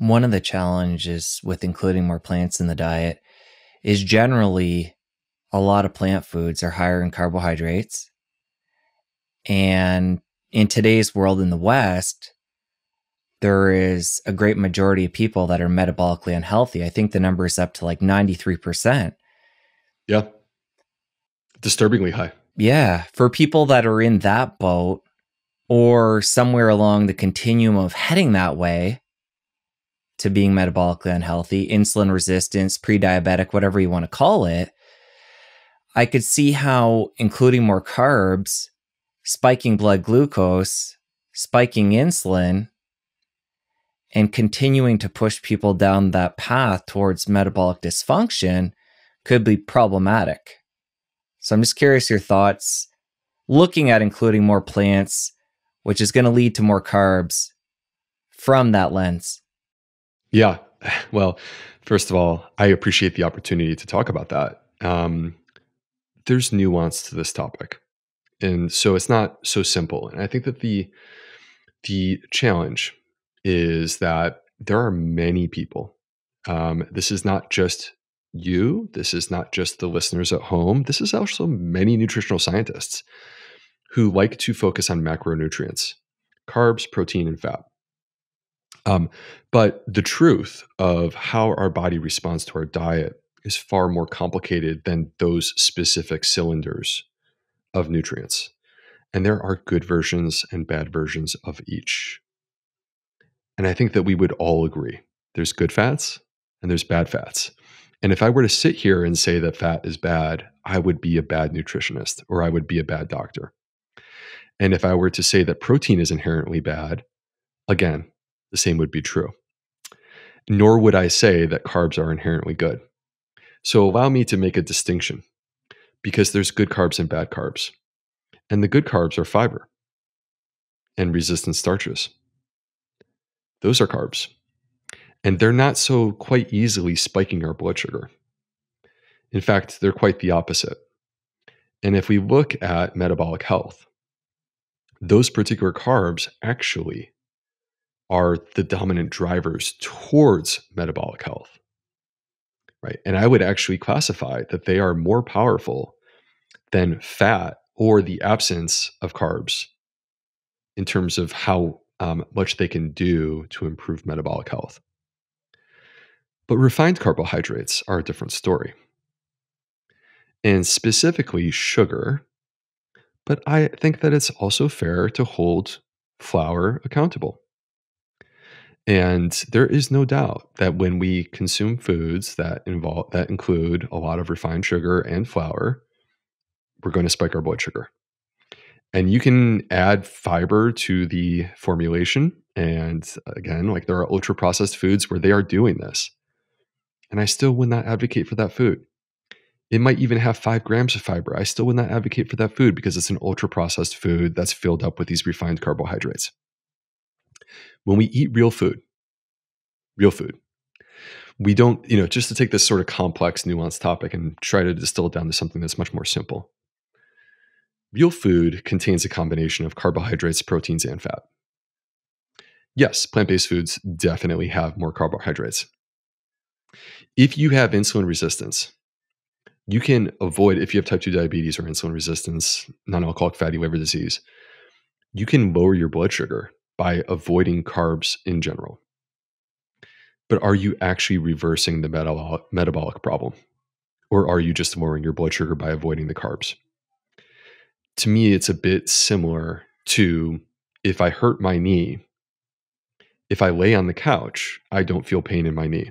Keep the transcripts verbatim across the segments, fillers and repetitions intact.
One of the challenges with including more plants in the diet is generally a lot of plant foods are higher in carbohydrates. And in today's world in the West, there is a great majority of people that are metabolically unhealthy. I think the number is up to like ninety-three percent. Yeah. Disturbingly high. Yeah. For people that are in that boat or somewhere along the continuum of heading that way to being metabolically unhealthy, insulin resistance, pre-diabetic, whatever you want to call it, I could see how including more carbs, spiking blood glucose, spiking insulin, and continuing to push people down that path towards metabolic dysfunction could be problematic. So I'm just curious your thoughts, looking at including more plants, which is going to lead to more carbs from that lens. Yeah. Well, first of all, I appreciate the opportunity to talk about that. Um, there's nuance to this topic. And so it's not so simple. And I think that the, the challenge is that there are many people. Um, this is not just you. This is not just the listeners at home. This is also many nutritional scientists who like to focus on macronutrients, carbs, protein, and fat. Um, but the truth of how our body responds to our diet is far more complicated than those specific cylinders of nutrients. And there are good versions and bad versions of each. And I think that we would all agree there's good fats and there's bad fats. And if I were to sit here and say that fat is bad, I would be a bad nutritionist or I would be a bad doctor. And if I were to say that protein is inherently bad, again, the same would be true. Nor would I say that carbs are inherently good. So allow me to make a distinction, because there's good carbs and bad carbs. And the good carbs are fiber and resistant starches. Those are carbs. And they're not so quite easily spiking our blood sugar. In fact, they're quite the opposite. And if we look at metabolic health, those particular carbs actually are the dominant drivers towards metabolic health. Right? And I would actually classify that they are more powerful than fat or the absence of carbs in terms of how um, much they can do to improve metabolic health. But refined carbohydrates are a different story, and specifically sugar. But I think that it's also fair to hold flour accountable. And there is no doubt that when we consume foods that involve that include a lot of refined sugar and flour, we're going to spike our blood sugar. And you can add fiber to the formulation. And again, like there are ultra processed foods where they are doing this. And I still would not advocate for that food. It might even have five grams of fiber. I still would not advocate for that food because it's an ultra-processed food that's filled up with these refined carbohydrates. When we eat real food, real food, we don't, you know, just to take this sort of complex, nuanced topic and try to distill it down to something that's much more simple. Real food contains a combination of carbohydrates, proteins, and fat. Yes, plant-based foods definitely have more carbohydrates. If you have insulin resistance, you can avoid, if you have type two diabetes or insulin resistance, non-alcoholic fatty liver disease, you can lower your blood sugar by avoiding carbs in general. But are you actually reversing the metabolic, metabolic problem? Or are you just lowering your blood sugar by avoiding the carbs? To me, it's a bit similar to if I hurt my knee, if I lay on the couch, I don't feel pain in my knee.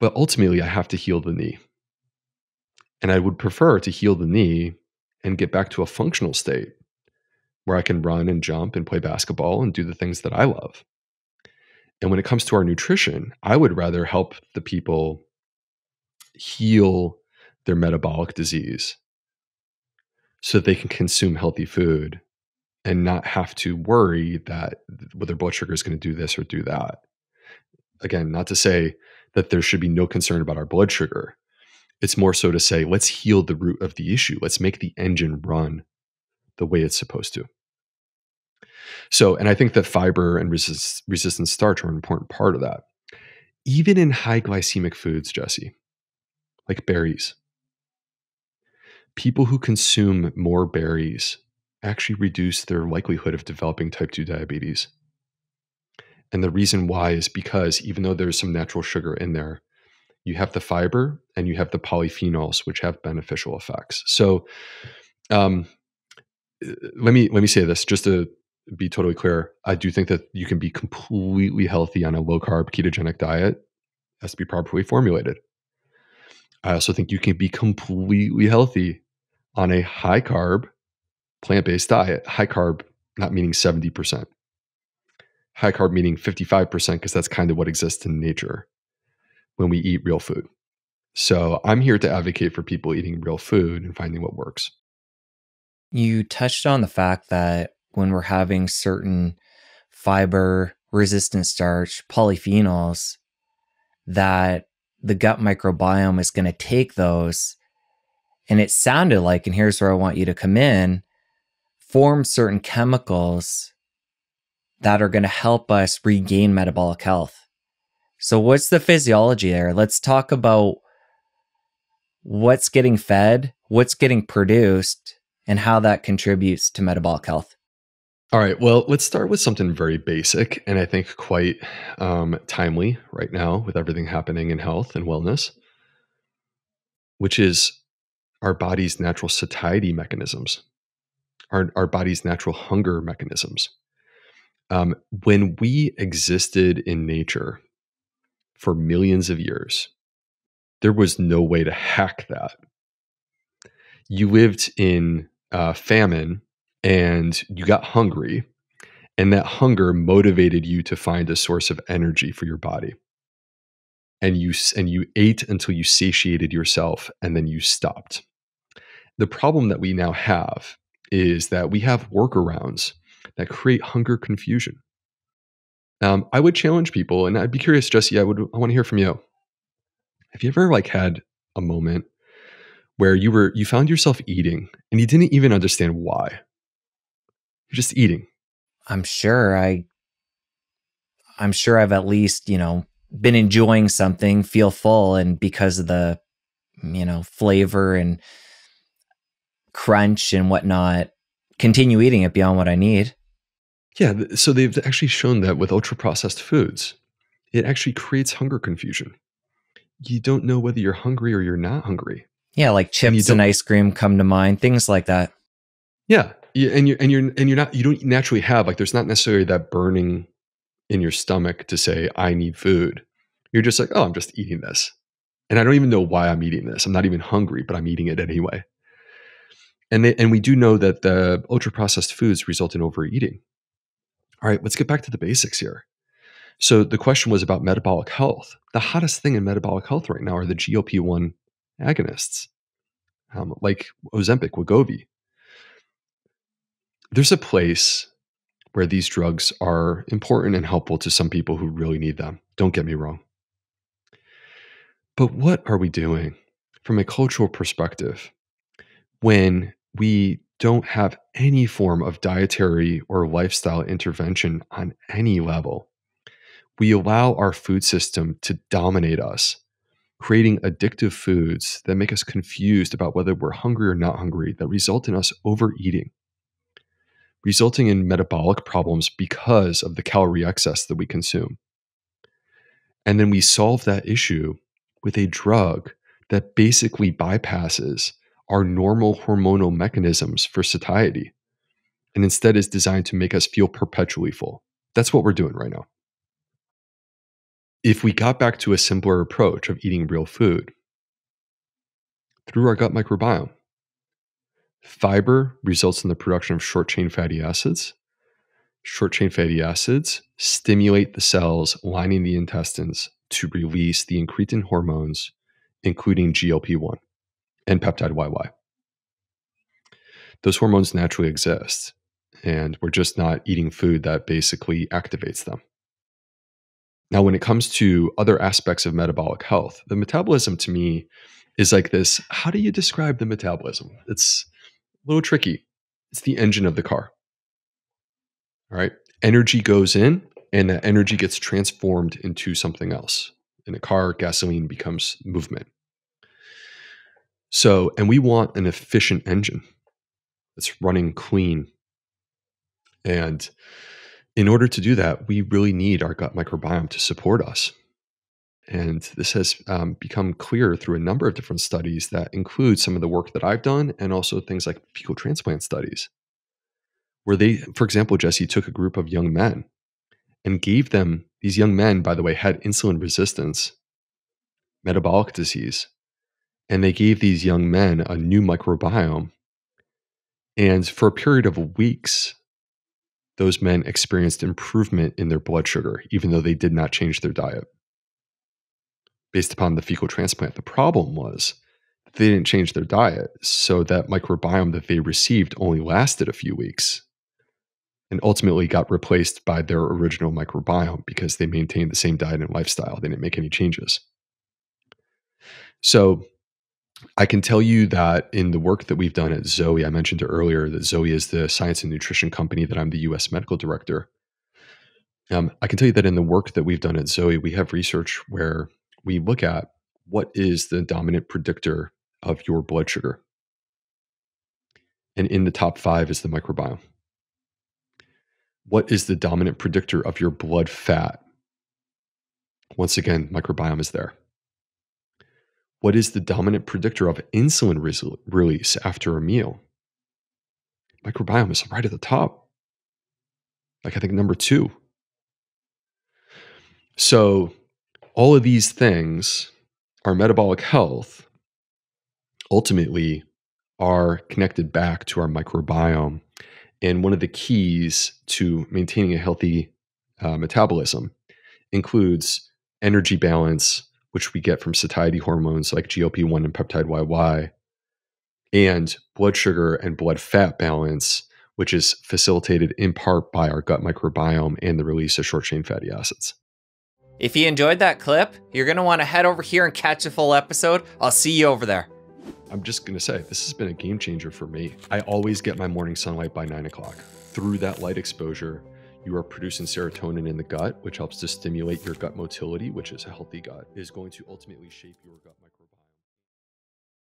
But ultimately, I have to heal the knee. And I would prefer to heal the knee and get back to a functional state where I can run and jump and play basketball and do the things that I love. And when it comes to our nutrition, I would rather help the people heal their metabolic disease so that they can consume healthy food and not have to worry that whether blood sugar is going to do this or do that. Again, not to say that there should be no concern about our blood sugar. It's more so to say, let's heal the root of the issue. Let's make the engine run the way it's supposed to. So, and I think that fiber and resist, resistant starch are an important part of that. Even in high glycemic foods, Jesse, like berries, people who consume more berries actually reduce their likelihood of developing type two diabetes. And the reason why is because even though there's some natural sugar in there, you have the fiber and you have the polyphenols, which have beneficial effects. So um, let me let me say this, just to be totally clear. I do think that you can be completely healthy on a low-carb ketogenic diet. It has to be properly formulated. I also think you can be completely healthy on a high-carb, plant-based diet. High-carb not meaning seventy percent. High-carb meaning fifty-five percent, because that's kind of what exists in nature when we eat real food. So I'm here to advocate for people eating real food and finding what works. You touched on the fact that when we're having certain fiber, resistant starch, polyphenols, that the gut microbiome is going to take those, and it sounded like, and here's where I want you to come in, form certain chemicals that are going to help us regain metabolic health. So what's the physiology there? Let's talk about what's getting fed, what's getting produced, and how that contributes to metabolic health. All right, well, let's start with something very basic and I think quite um, timely right now with everything happening in health and wellness, which is our body's natural satiety mechanisms, our, our body's natural hunger mechanisms. Um, when we existed in nature for millions of years, there was no way to hack that. You lived in uh, famine and you got hungry, and that hunger motivated you to find a source of energy for your body. And you, and you ate until you satiated yourself, and then you stopped. The problem that we now have is that we have workarounds that create hunger confusion. Um, I would challenge people, and I'd be curious, Jesse, I would I want to hear from you. Have you ever like had a moment where you were you found yourself eating and you didn't even understand why? You're just eating. I'm sure I I'm sure I've at least, you know, been enjoying something, feel full, and because of the, you know, flavor and crunch and whatnot, continue eating it beyond what I need. Yeah, so they've actually shown that with ultra-processed foods, it actually creates hunger confusion. You don't know whether you're hungry or you're not hungry. Yeah, like chips and, and ice cream come to mind, things like that. Yeah, and you're and you're and you're not you don't naturally have, like, there's not necessarily that burning in your stomach to say I need food. You're just like, oh, I'm just eating this, and I don't even know why I'm eating this. I'm not even hungry, but I'm eating it anyway. And they, and we do know that the ultra-processed foods result in overeating. All right, let's get back to the basics here. So the question was about metabolic health. The hottest thing in metabolic health right now are the G L P one agonists, um, like Ozempic, Wegovy. There's a place where these drugs are important and helpful to some people who really need them. Don't get me wrong. But what are we doing from a cultural perspective when we don't have any form of dietary or lifestyle intervention on any level? We allow our food system to dominate us, creating addictive foods that make us confused about whether we're hungry or not hungry, that result in us overeating, resulting in metabolic problems because of the calorie excess that we consume. And then we solve that issue with a drug that basically bypasses our normal hormonal mechanisms for satiety, and instead is designed to make us feel perpetually full. That's what we're doing right now. If we got back to a simpler approach of eating real food through our gut microbiome, fiber results in the production of short-chain fatty acids. Short-chain fatty acids stimulate the cells lining the intestines to release the incretin hormones, including G L P one. And peptide Y Y. Those hormones naturally exist, and we're just not eating food that basically activates them. Now, when it comes to other aspects of metabolic health, the metabolism to me is like this. How do you describe the metabolism? It's a little tricky. It's the engine of the car. All right. Energy goes in and that energy gets transformed into something else. In a car, gasoline becomes movement. So, and we want an efficient engine that's running clean. And in order to do that, we really need our gut microbiome to support us. And this has um, become clear through a number of different studies that include some of the work that I've done and also things like fecal transplant studies, where they, for example, Jesse, took a group of young men and gave them, these young men, by the way, had insulin resistance, metabolic disease, and they gave these young men a new microbiome. And for a period of weeks, those men experienced improvement in their blood sugar, even though they did not change their diet, based upon the fecal transplant. The problem was they didn't change their diet, so that microbiome that they received only lasted a few weeks and ultimately got replaced by their original microbiome because they maintained the same diet and lifestyle. They didn't make any changes. So I can tell you that in the work that we've done at Zoe, I mentioned earlier that Zoe is the science and nutrition company that I'm the U S medical director. Um, I can tell you that in the work that we've done at Zoe, we have research where we look at what is the dominant predictor of your blood sugar. And in the top five is the microbiome. What is the dominant predictor of your blood fat? Once again, microbiome is there. What is the dominant predictor of insulin re- release after a meal? Microbiome is right at the top. Like I think number two. So all of these things, our metabolic health, ultimately are connected back to our microbiome. And one of the keys to maintaining a healthy uh, metabolism includes energy balance, which we get from satiety hormones like G L P one and peptide Y Y, and blood sugar and blood fat balance, which is facilitated in part by our gut microbiome and the release of short-chain fatty acids. If you enjoyed that clip, you're going to want to head over here and catch a full episode. I'll see you over there. I'm just going to say, this has been a game changer for me. I always get my morning sunlight by nine o'clock. Through that light exposure, you are producing serotonin in the gut, which helps to stimulate your gut motility, which is a healthy gut, is going to ultimately shape your gut microbiome.